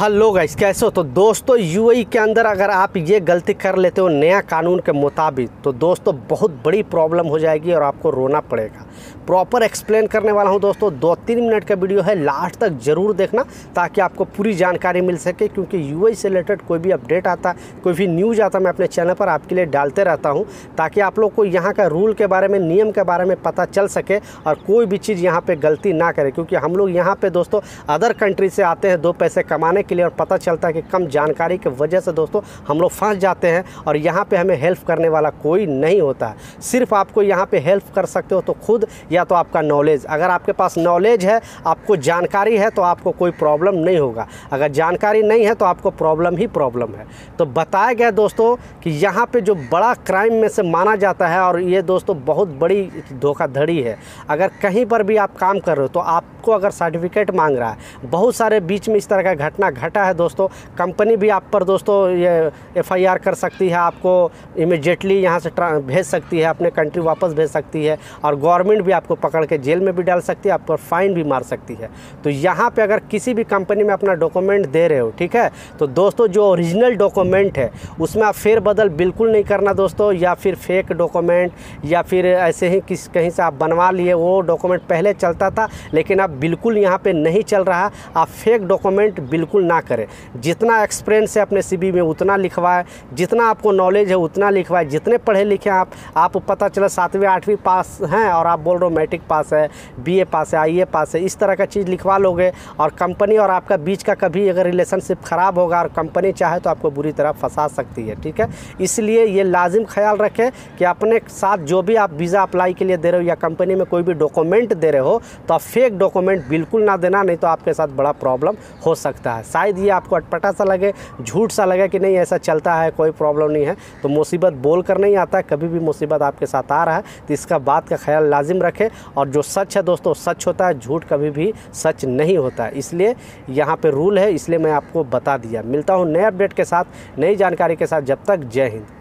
Hello guys, कैसे हो। तो दोस्तों यूएई के अंदर अगर आप ये गलती कर लेते हो नया कानून के मुताबिक तो दोस्तों बहुत बड़ी प्रॉब्लम हो जाएगी और आपको रोना पड़ेगा। प्रॉपर एक्सप्लेन करने वाला हूं दोस्तों, 2-3 मिनट का वीडियो है, लास्ट तक ज़रूर देखना ताकि आपको पूरी जानकारी मिल सके, क्योंकि यूएई से रिलेटेड कोई भी अपडेट आता है, कोई भी न्यूज़ आता है, मैं अपने चैनल पर आपके लिए डालते रहता हूँ ताकि आप लोग को यहाँ का रूल के बारे में, नियम के बारे में पता चल सके और कोई भी चीज़ यहाँ पर गलती ना करे। क्योंकि हम लोग यहाँ पर दोस्तों अदर कंट्री से आते हैं दो पैसे कमाने के लिए और पता चलता है कि कम जानकारी की वजह से दोस्तों हम लोग फंस जाते हैं और यहाँ पे हमें हेल्प करने वाला कोई नहीं होता है। सिर्फ आपको यहाँ पे हेल्प कर सकते हो तो खुद या तो आपका नॉलेज, अगर आपके पास नॉलेज है, आपको जानकारी है तो आपको कोई प्रॉब्लम नहीं होगा। अगर जानकारी नहीं है तो आपको प्रॉब्लम ही प्रॉब्लम है। तो बताया गया दोस्तों कि यहाँ पर जो बड़ा क्राइम में से माना जाता है और ये दोस्तों बहुत बड़ी धोखाधड़ी है। अगर कहीं पर भी आप काम कर रहे हो तो आपको अगर सर्टिफिकेट मांग रहा है, बहुत सारे बीच में इस तरह का घटना घटा है दोस्तों, कंपनी भी आप पर दोस्तों ये एफआईआर कर सकती है, आपको इमीडिएटली यहाँ से भेज सकती है, अपने कंट्री वापस भेज सकती है और गवर्नमेंट भी आपको पकड़ के जेल में भी डाल सकती है, आप पर फाइन भी मार सकती है। तो यहाँ पे अगर किसी भी कंपनी में अपना डॉक्यूमेंट दे रहे हो, ठीक है, तो दोस्तों जो ओरिजिनल डॉक्यूमेंट है उसमें आप फेरबदल बिल्कुल नहीं करना दोस्तों, या फिर फेक डॉक्यूमेंट या फिर ऐसे ही किस कहीं से आप बनवा लिए, वो डॉक्यूमेंट पहले चलता था लेकिन अब बिल्कुल यहाँ पर नहीं चल रहा। आप फेक डॉक्यूमेंट बिल्कुल ना करें, जितना एक्सपीरियंस है अपने सीवी में उतना लिखवाएं, जितना आपको नॉलेज है उतना लिखवाएं। जितने पढ़े लिखे आप पता चला 7वीं 8वीं पास हैं और आप बोल रहे हो मैट्रिक पास है, बीए पास है, आईए पास है, इस तरह का चीज़ लिखवा लोगे और कंपनी और आपका बीच का कभी अगर रिलेशनशिप ख़राब होगा और कंपनी चाहे तो आपको बुरी तरह फंसा सकती है, ठीक है। इसलिए ये लाजिम ख्याल रखें कि अपने साथ जो भी आप वीज़ा अप्लाई के लिए दे रहे हो या कंपनी में कोई भी डॉक्यूमेंट दे रहे हो तो आप फेक डॉक्यूमेंट बिल्कुल ना देना, नहीं तो आपके साथ बड़ा प्रॉब्लम हो सकता है। शायद ये आपको अटपटा सा लगे, झूठ सा लगे कि नहीं ऐसा चलता है, कोई प्रॉब्लम नहीं है, तो मुसीबत बोल कर नहीं आता, कभी भी मुसीबत आपके साथ आ रहा है तो इसका बात का ख्याल लाजिम रखें। और जो सच है दोस्तों सच होता है, झूठ कभी भी सच नहीं होता है, इसलिए यहाँ पे रूल है, इसलिए मैं आपको बता दिया। मिलता हूँ नए अपडेट के साथ, नई जानकारी के साथ, जब तक जय हिंद।